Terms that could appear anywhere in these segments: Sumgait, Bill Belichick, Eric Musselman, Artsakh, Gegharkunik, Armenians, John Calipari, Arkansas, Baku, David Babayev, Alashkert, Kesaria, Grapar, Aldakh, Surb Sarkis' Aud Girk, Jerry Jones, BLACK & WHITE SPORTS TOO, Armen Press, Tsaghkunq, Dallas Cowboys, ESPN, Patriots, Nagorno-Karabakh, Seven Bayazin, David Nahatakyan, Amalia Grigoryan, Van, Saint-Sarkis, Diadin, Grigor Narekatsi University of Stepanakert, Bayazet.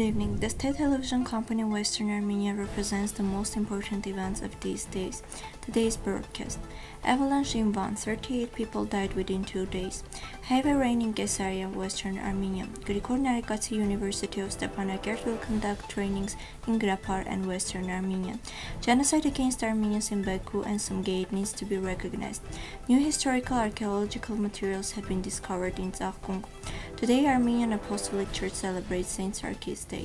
Good evening. The state television company Western Armenia represents the most important events of these days. Today's broadcast. Avalanche in Van. 38 people died within 2 days. Heavy rain in Kesaria, Western Armenia. Grigor Narekatsi University of Stepanakert will conduct trainings in Grapar and Western Armenia. Genocide against Armenians in Baku and Sumgait needs to be recognized. New historical archaeological materials have been discovered in Tsaghkunq. Today, Armenian Apostolic Church celebrates Saint-Sarkis Day.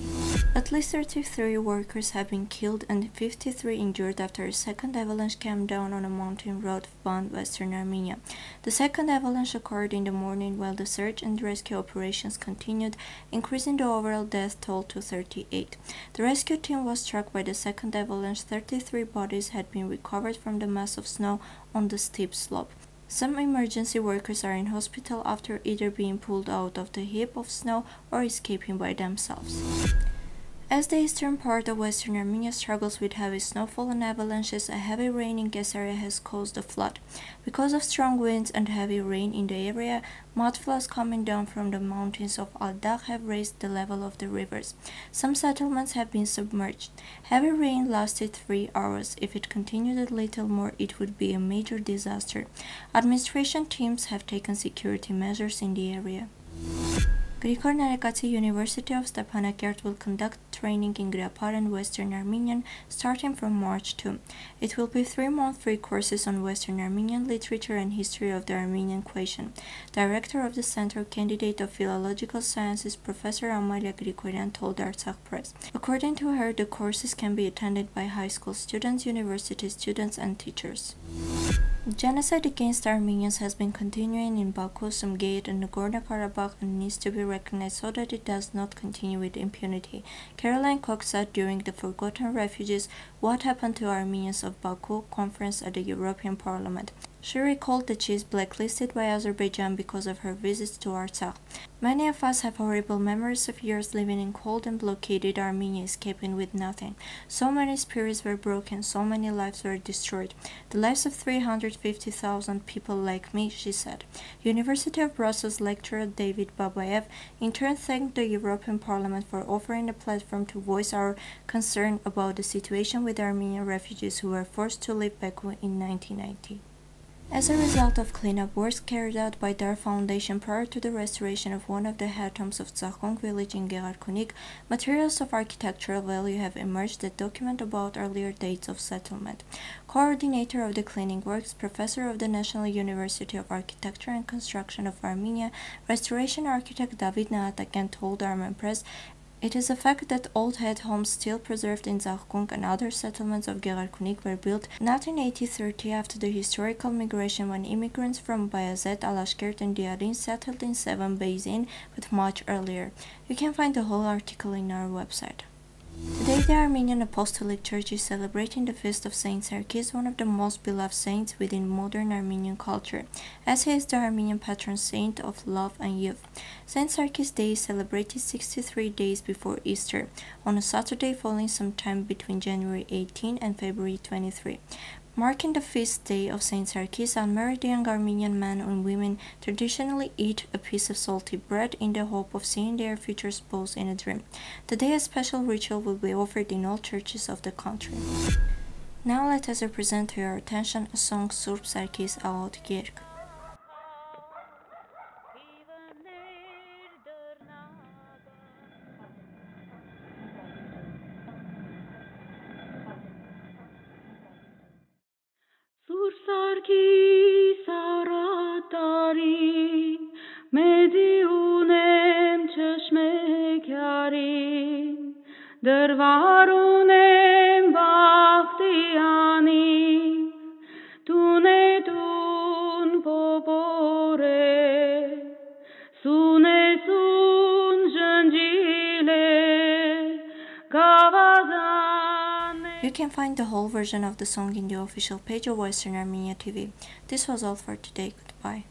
At least 33 workers have been killed and 53 injured after a second avalanche came down on a mountain road in Western Armenia. The second avalanche occurred in the morning while the search and rescue operations continued, increasing the overall death toll to 38. The rescue team was struck by the second avalanche. 33 bodies had been recovered from the mass of snow on the steep slope. Some emergency workers are in hospital after either being pulled out of the heap of snow or escaping by themselves. As the eastern part of Western Armenia struggles with heavy snowfall and avalanches, a heavy rain in Kesaria has caused a flood. Because of strong winds and heavy rain in the area, mud floods coming down from the mountains of Aldakh have raised the level of the rivers. Some settlements have been submerged. Heavy rain lasted 3 hours. If it continued a little more, it would be a major disaster. Administration teams have taken security measures in the area. Grigor Narekatsi University of Stepanakert will conduct training in Grapar and Western Armenian starting from March 2. It will be 3-month free courses on Western Armenian literature and history of the Armenian question. Director of the Center, candidate of Philological Sciences, Professor Amalia Grigoryan told Artsakh Press. According to her, the courses can be attended by high school students, university students, and teachers. Genocide against Armenians has been continuing in Baku, Sumgait, and Nagorno-Karabakh and needs to be recognized so that it does not continue with impunity. Caroline Cox said during the Forgotten Refugees, What Happened to Armenians of Baku conference at the European Parliament. She recalled that she is blacklisted by Azerbaijan because of her visits to Artsakh. Many of us have horrible memories of years living in cold and blockaded Armenia, escaping with nothing. So many spirits were broken, so many lives were destroyed. The lives of 350,000 people like me, she said. University of Brussels lecturer David Babayev in turn thanked the European Parliament for offering a platform to voice our concern about the situation with Armenian refugees who were forced to leave Baku in 1990. As a result of cleanup works carried out by Dar Foundation prior to the restoration of one of the hetoms of Tsaghkunq village in Gegharkunik, materials of architectural value have emerged that document about earlier dates of settlement. Coordinator of the cleaning works, Professor of the National University of Architecture and Construction of Armenia, Restoration Architect David Nahatakyan told Armen Press, It is a fact that old head homes still preserved in Tsaghkunq and other settlements of Gegharkunik were built not in 1830 after the historical migration when immigrants from Bayazet, Alashkert and Diadin settled in Seven Bayazin, but much earlier. You can find the whole article in our website. Today, the Armenian Apostolic Church is celebrating the feast of Saint Sarkis, one of the most beloved saints within modern Armenian culture, as he is the Armenian patron saint of love and youth. Saint Sarkis Day is celebrated 63 days before Easter, on a Saturday falling sometime between January 18 and February 23. Marking the feast day of Saint Sarkis, unmarried young Armenian men and women traditionally eat a piece of salty bread in the hope of seeing their future spouse in a dream. Today a special ritual will be offered in all churches of the country. Now let us present to your attention a song, Surb Sarkis' Aud Girk. Դրվարունեմ բաղթիանի, տուն է տուն պոպոր է, սուն է սուն ժնջիլ է, գավազան է. You can find the whole version of the song in the official page of Western Armenia TV. This was all for today. Goodbye.